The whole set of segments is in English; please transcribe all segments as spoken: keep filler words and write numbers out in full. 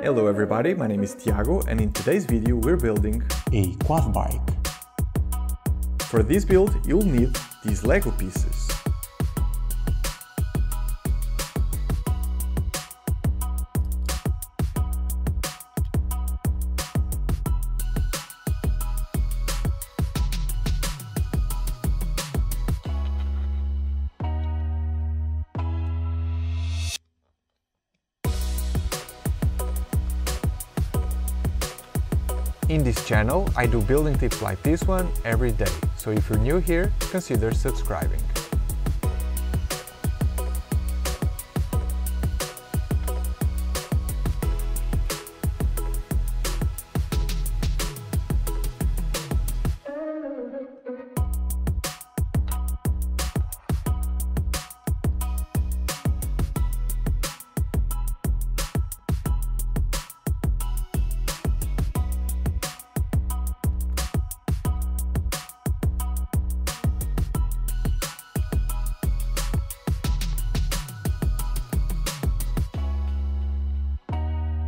Hello everybody, my name is Tiago and in today's video we're building a quad bike. For this build you'll need these Lego pieces. In this channel, I do building tips like this one every day, so if you're new here, consider subscribing.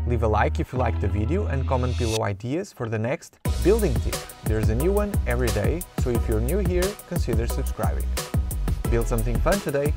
Leave a like if you liked the video and comment below ideas for the next building tip. There's a new one every day, so if you're new here, consider subscribing. Build something fun today!